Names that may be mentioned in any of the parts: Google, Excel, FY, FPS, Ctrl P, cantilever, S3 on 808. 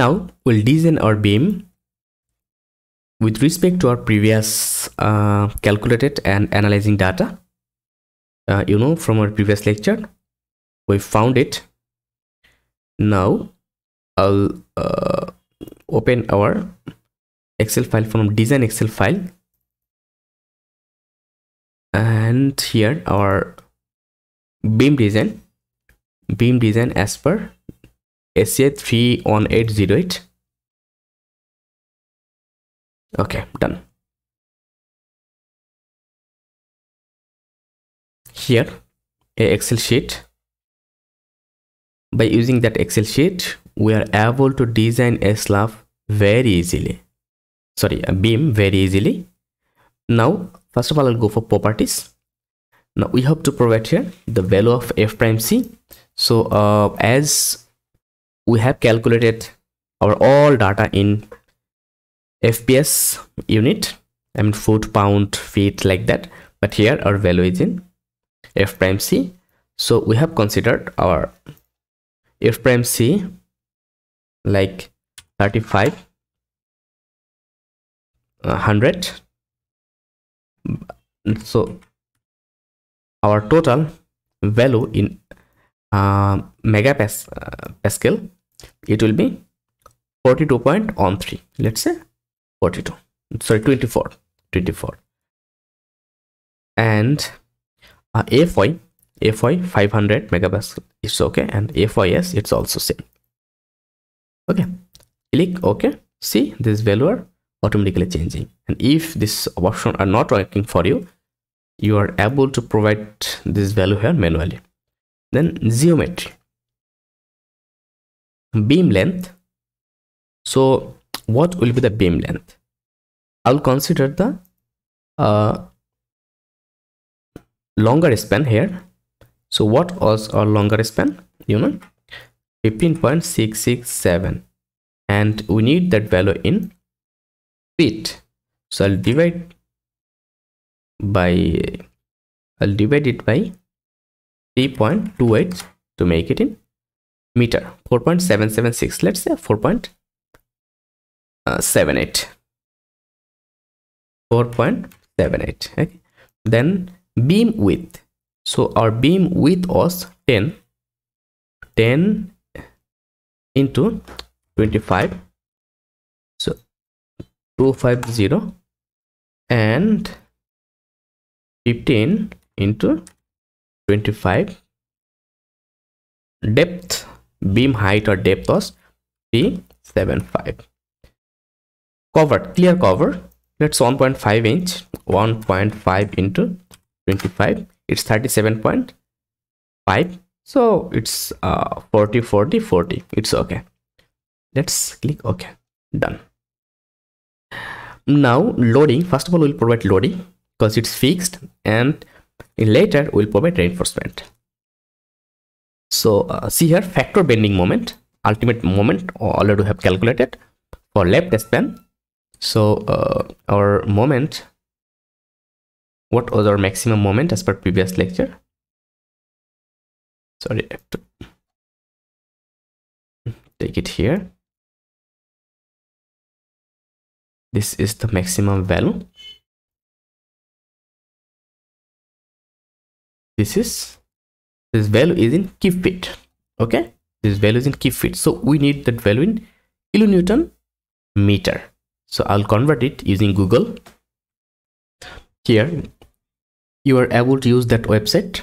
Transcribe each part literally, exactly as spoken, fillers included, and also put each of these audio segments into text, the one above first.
Now we'll design our beam with respect to our previous uh, calculated and analyzing data. Uh, you know, from our previous lecture, we found it. Now I'll uh, open our Excel file from design Excel file, and here our beam design beam design as per S three on eight oh eight. Okay, done. Here a Excel sheet. By using that Excel sheet, we are able to design a slab very easily, sorry, a beam very easily. Now first of all, I'll go for properties. Now we have to provide here the value of f prime c. So uh, as we have calculated our all data in F P S unit, I mean foot, pound, feet, like that, but here our value is in f prime c. So we have considered our f prime c like thirty-five, one hundred. So our total value in uh, megapascal uh, Pascal, it will be forty-two point one three, let's say forty-two, sorry, twenty-four twenty-four. And uh, F Y F Y five hundred megapascal, it's okay, and F Y S, it's also same. Okay, click OK. See, this value are automatically changing, and if this option are not working for you, you are able to provide this value here manually. Then geometry, beam length. So what will be the beam length? I'll consider the uh, longer span here. So what was our longer span? You know, fifteen point six six seven, and we need that value in feet. So I'll divide by I'll divide it by three point two eight to make it in meter, four point seven seven six, let's say four point seven eight, four point seven eight. Okay, then beam width. So our beam width was ten into twenty-five, so two hundred fifty, and fifteen into twenty-five. Depth, beam height or depth was three seventy-five. Cover, clear cover, that's one point five inch, one point five into twenty-five, it's thirty-seven point five, so it's uh, forty forty forty, it's okay. Let's click OK. Done. Now loading, first of all we'll provide loading because it's fixed, and later we'll provide reinforcement. So uh, see here, factor bending moment, ultimate moment already have calculated for left span. So uh, our moment, what was our maximum moment as per previous lecture? Sorry, I have to take it here. This is the maximum value. This is this value is in cubic feet. Okay, this value is in cubic feet. So we need that value in kilonewton meter. So I'll convert it using Google. Here you are able to use that website.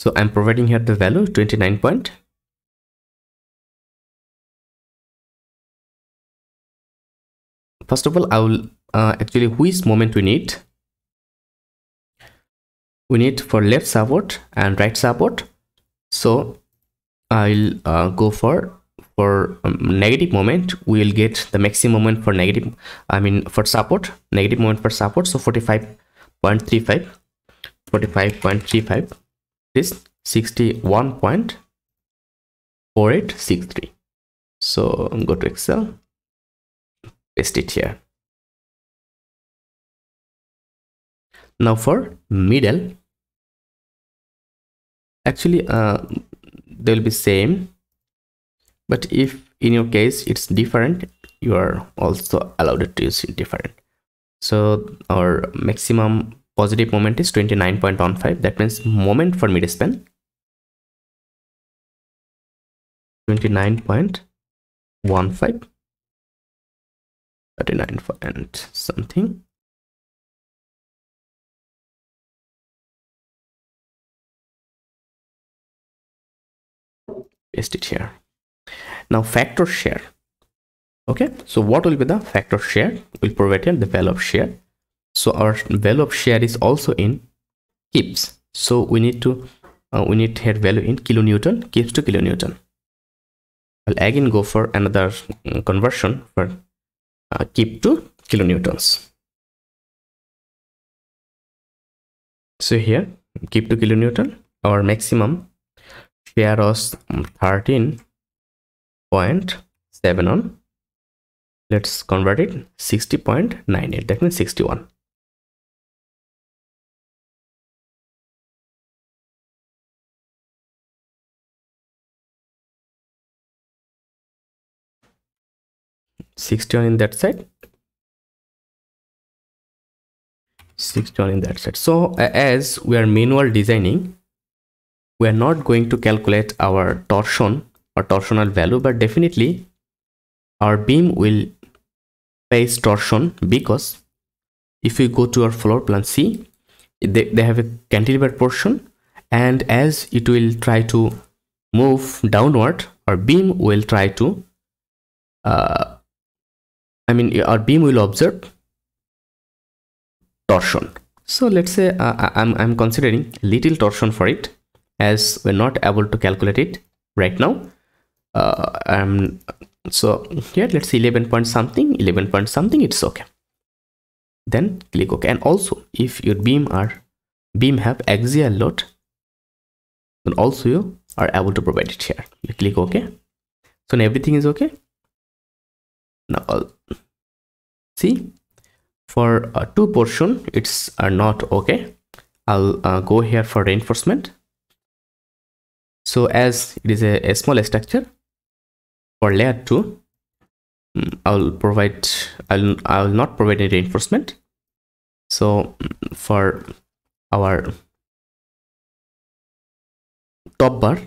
So I'm providing here the value twenty-nine point. First of all, I will uh, actually which moment we need. We need for left support and right support. So I'll uh, go for for um, negative moment. We'll get the maximum moment for negative, I mean for support, negative moment for support. So forty-five point three five, forty-five point three five, this sixty-one point four eight six three. So go to Excel, paste it here. Now for middle, actually uh, they'll be same, but if in your case it's different, you are also allowed to use it different. So our maximum positive moment is twenty-nine point one five, that means moment for mid span twenty-nine point one five, thirty-nine and something. Paste it here. Now factor share. Okay, so what will be the factor share? We'll provide here the value of share. So our value of share is also in kips. So we need to uh, we need here value in kilonewton, kips to kilonewton. I'll again go for another conversion for uh, kip to kilonewtons. So here kip to kilonewton, our maximum share was thirteen point seven on. Let's convert it sixty point nine eight, that means sixty-one. sixty-one in that side, sixty-one in that side. So uh, as we are manual designing, we are not going to calculate our torsion or torsional value, but definitely our beam will face torsion, because if you go to our floor plan, see they, they have a cantilever portion, and as it will try to move downward, our beam will try to uh, I mean our beam will observe torsion. So let's say uh, I'm, I'm considering little torsion for it, as we're not able to calculate it right now. Uh, I'm so here let's see eleven point something eleven point something, it's okay, then click OK. And also if your beam are beam have axial load, then also you are able to provide it here. You click OK. So now everything is okay. Now I'll see for uh, two portion it's are uh, not okay. I'll uh, go here for reinforcement. So as it is a, a small structure, for layer two I'll provide I'll, I'll not provide any reinforcement. So for our top bar,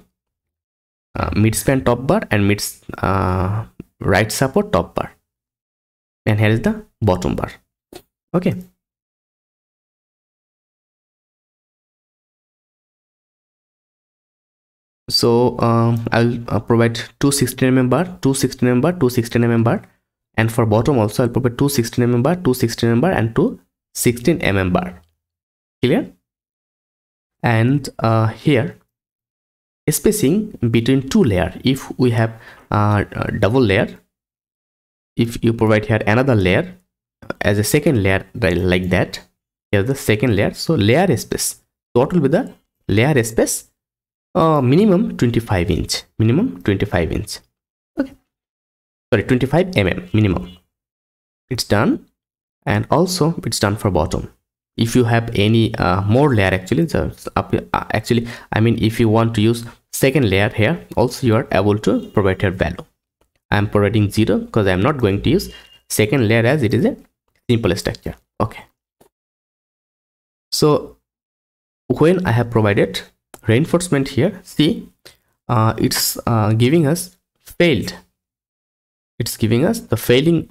uh, mid span top bar, and mid uh, right support top bar, and here is the bottom bar. Okay, so um, I'll uh, provide two sixteen millimeter bar, two sixteen millimeter bar, two sixteen millimeter bar, and for bottom also I'll provide two sixteen millimeter bar, two sixteen millimeter bar, and two sixteen millimeter bar. Clear? And uh, here spacing between two layer, if we have uh, a double layer, if you provide here another layer as a second layer like that, here's the second layer. So layer space, so what will be the layer space? Uh, minimum twenty-five inch, minimum twenty-five inch. Okay, sorry, twenty-five millimeter minimum. It's done, and also it's done for bottom. If you have any uh, more layer, actually, so up, uh, actually, I mean, if you want to use second layer here, also you are able to provide your value. I'm providing zero because I'm not going to use second layer as it is a simple structure. Okay. So when I have provided reinforcement here, see uh, it's uh, giving us failed, it's giving us the failing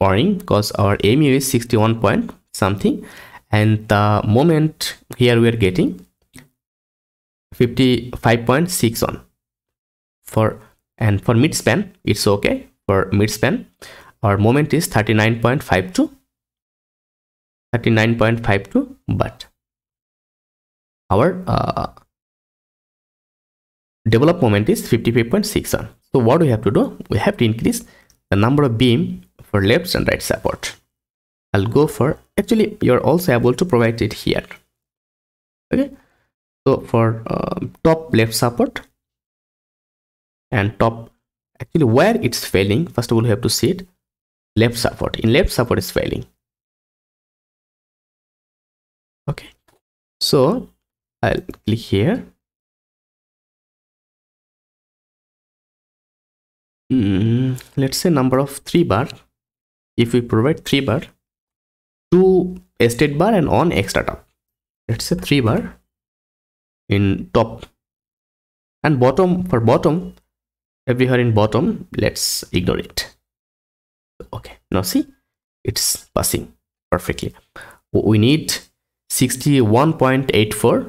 warning, because our M U is sixty-one point something, and the moment here we are getting fifty-five point six on for, and for mid span it's okay. For mid span our moment is thirty-nine point five two, but our uh, develop moment is fifty-five point six one. So what we have to do, we have to increase the number of beam for left and right support. I'll go for, actually you're also able to provide it here. Okay, so for uh, top left support and top, actually where it's failing, first of all you have to see it, left support, in left support is failing. Okay, so I'll click here. mm, let's say number of three bar. If we provide three bar, two state bar and one extra top, let's say three bar in top, and bottom, for bottom everywhere in bottom, let's ignore it. Okay, now see, it's passing perfectly. We need sixty-one point eight four,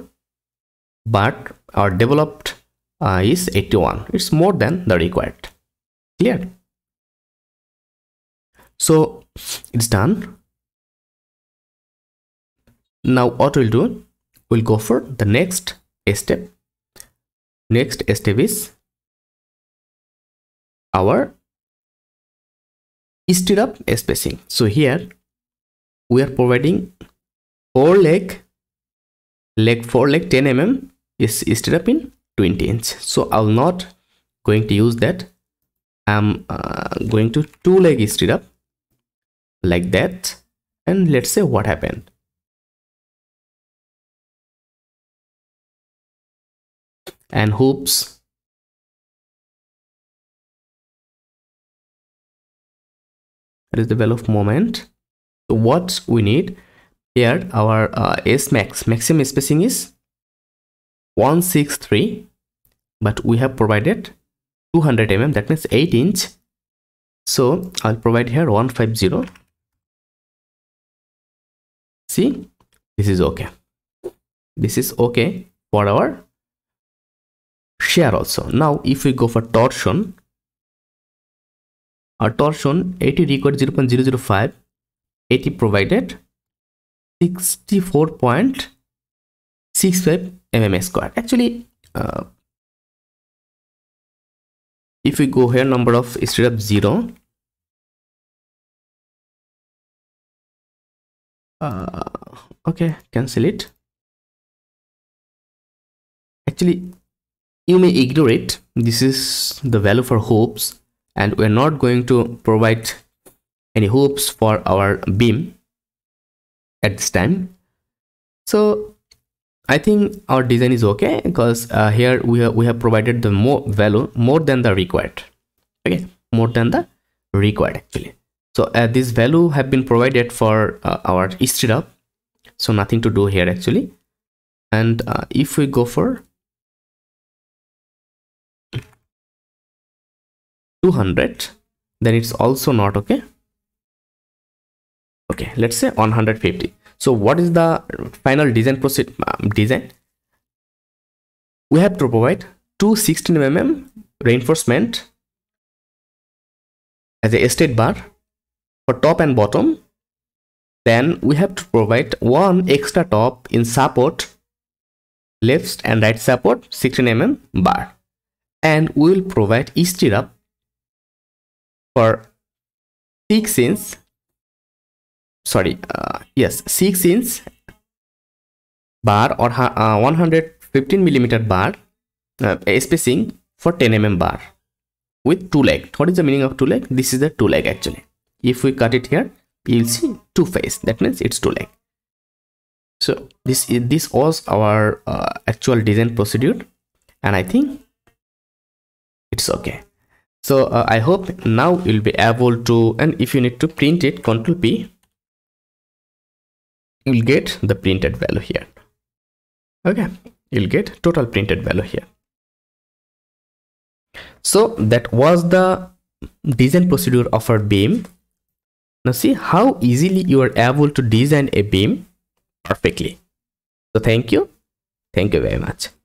but our developed uh, is eighty-one. It's more than the required. Clear? So it's done. Now what we'll do, we'll go for the next step. Next step is our instead of spacing. So here we are providing four leg, leg four leg ten millimeters is instead of in twenty inch. So I'm not going to use that. I'm uh, going to two leg instead of like that, and let's say what happened. And hoops, that is the value of moment. So what we need here, our uh, s max maximum spacing is one sixty-three, but we have provided two hundred millimeters, that means eight inch. So I'll provide here one fifty. See, this is okay. This is okay for our shear also. Now if we go for torsion, our torsion eighty required zero point zero zero five, eighty provided sixty-four point six five millimeters square. Actually, uh, if we go here, number of instead of zero, uh, okay, cancel it. Actually, you may ignore it. This is the value for hoops, and we're not going to provide any hoops for our beam at this time. So I think our design is okay, because uh, here we have, we have provided the more value more than the required. Okay, more than the required actually. So uh, this value have been provided for uh, our straight up, so nothing to do here actually. And uh, if we go for two hundred, then it's also not okay. Okay, let's say one hundred fifty. So what is the final design proceed um, design? We have to provide two sixteen millimeter reinforcement as a state bar for top and bottom. Then we have to provide one extra top in support, left and right support, sixteen millimeter bar, and we will provide each stirrup for six inch, sorry, uh, yes, six inch bar or uh, one hundred fifteen millimeter bar uh, spacing for ten millimeter bar with two leg. What is the meaning of two leg? This is the two leg actually. If we cut it here, you'll see two face. That means it's two leg. So this this was our uh, actual design procedure, and I think it's okay. So uh, I hope now you'll be able to, and if you need to print it, Ctrl P, you'll get the printed value here. Okay, you'll get total printed value here. So that was the design procedure of our beam. Now see how easily you are able to design a beam perfectly. So thank you. Thank you very much.